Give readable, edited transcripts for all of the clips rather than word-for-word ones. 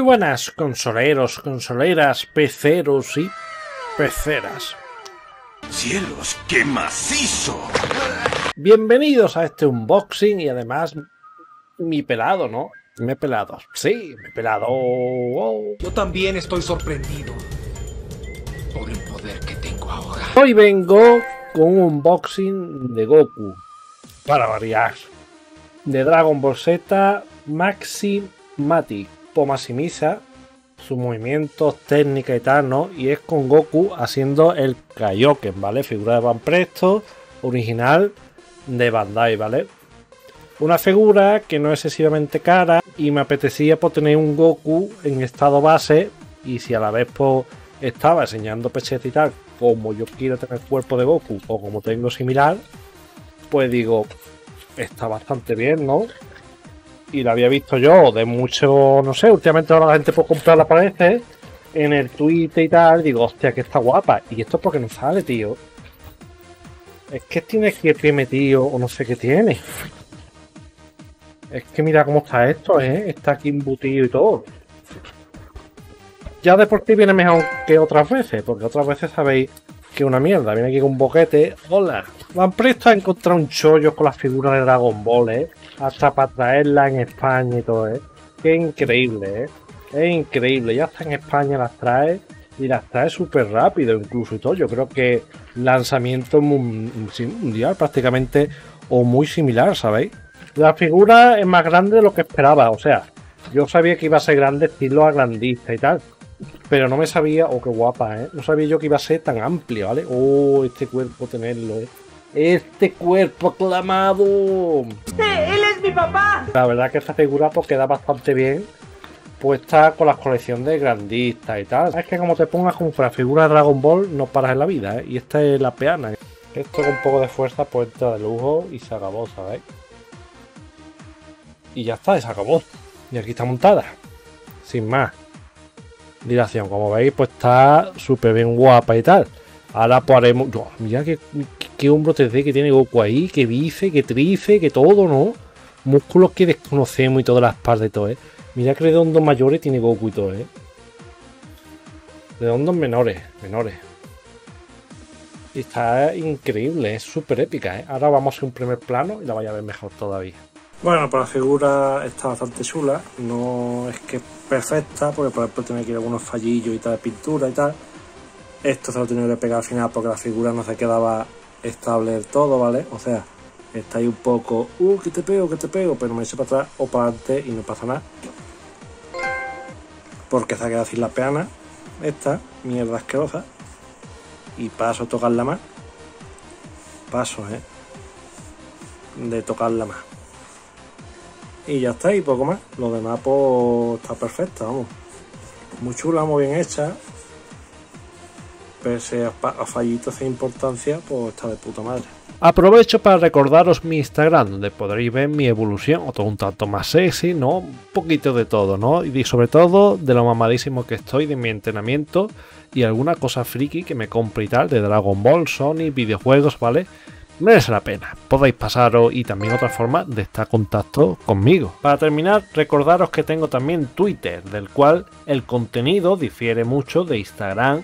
Muy buenas consoleros, consoleras, peceros y peceras. ¡Cielos, qué macizo! Bienvenidos a este unboxing y además mi pelado, ¿no? Me he pelado. Sí, me he pelado. Oh. Yo también estoy sorprendido por el poder que tengo ahora. Hoy vengo con un unboxing de Goku, para variar, de Dragon Ball Z Maximatic. Maximiza sus movimientos, técnica y tal, ¿no? Y es con Goku haciendo el Kaioken, ¿vale? Figura de Banpresto, original de Bandai, ¿vale? Una figura que no es excesivamente cara y me apetecía por tener un Goku en estado base, y si a la vez pues, estaba enseñando pechetas y tal, como yo quiero tener el cuerpo de Goku o como tengo similar, pues digo, está bastante bien, ¿no? Y la había visto yo de mucho, no sé, últimamente ahora la gente puede comprarla, parece, en el Twitter y tal. Digo, hostia, que está guapa. Y esto es porque no sale, tío. Es que tiene aquí el pie metido o no sé qué tiene. Es que mira cómo está esto, ¿eh? Está aquí embutido y todo. Ya de por sí viene mejor que otras veces, porque otras veces sabéis que es una mierda. Viene aquí con un boquete. Hola. Banpresto ha encontrado un chollo con las figuras de Dragon Ball, ¿eh? Hasta para traerla en España y todo, ¿eh? Qué increíble, ¿eh? Es increíble. Ya hasta en España las trae, y las trae súper rápido incluso y todo. Yo creo que lanzamiento mundial prácticamente, o muy similar, ¿sabéis? La figura es más grande de lo que esperaba. O sea, yo sabía que iba a ser grande, estilo agrandista y tal, pero no me sabía, oh, qué guapa, ¿eh? No sabía yo que iba a ser tan amplia, ¿vale? Oh, este cuerpo tenerlo, ¿eh? Este cuerpo aclamado. ¡Sí, él es mi papá! La verdad que esta figura pues queda bastante bien puesta con la colección de grandistas y tal. Es que como te pongas con una figura de Dragon Ball no paras en la vida, ¿eh? Y esta es la peana, ¿eh? Esto con un poco de fuerza pues entra de lujo y se acabó, ¿sabéis? Y ya está, se acabó. Y aquí está montada, sin más dilación. Como veis pues está súper bien guapa y tal. Ahora pues haremos... Oh, mira qué hombro 3D que tiene Goku ahí, que bice, que trice, que todo, ¿no? Músculos que desconocemos y todas las partes y todo, ¿eh? Mira que redondos mayores tiene Goku y todo, ¿eh? Redondos menores. Y está increíble, es súper épica, ¿eh? Ahora vamos a hacer un primer plano y la vais a ver mejor todavía. Bueno, pues la figura está bastante chula, no es que es perfecta, porque por ejemplo tiene aquí algunos fallillos y tal de pintura y tal. Esto se lo he tenido que pegar al final porque la figura no se quedaba estable del todo, ¿vale? O sea, está ahí un poco, que te pego, pero me echo para atrás o para adelante y no pasa nada. Porque se ha quedado sin la peana, esta mierda asquerosa. Y paso a tocarla más. Paso, ¿eh? De tocarla más. Y ya está, y poco más. Lo demás, pues, está perfecta, vamos. Muy chula, muy bien hecha. Pese a fallitos de importancia, pues está de puta madre. Aprovecho para recordaros mi Instagram, donde podréis ver mi evolución, o todo un tanto más sexy, ¿no? Un poquito de todo, ¿no? Y sobre todo de lo mamadísimo que estoy, de mi entrenamiento y alguna cosa friki que me compre y tal, de Dragon Ball, Sony, videojuegos, ¿vale? Merece la pena, podéis pasaros, y también otra forma de estar en contacto conmigo. Para terminar, recordaros que tengo también Twitter, del cual el contenido difiere mucho de Instagram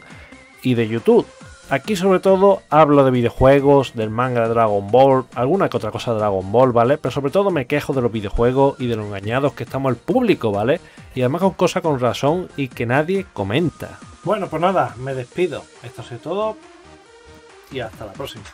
y de YouTube. Aquí sobre todo hablo de videojuegos, del manga de Dragon Ball, alguna que otra cosa de Dragon Ball, ¿vale? Pero sobre todo me quejo de los videojuegos y de los engañados que estamos el público, ¿vale? Y además con cosas con razón y que nadie comenta. Bueno, pues nada, me despido. Esto ha sido todo y hasta la próxima.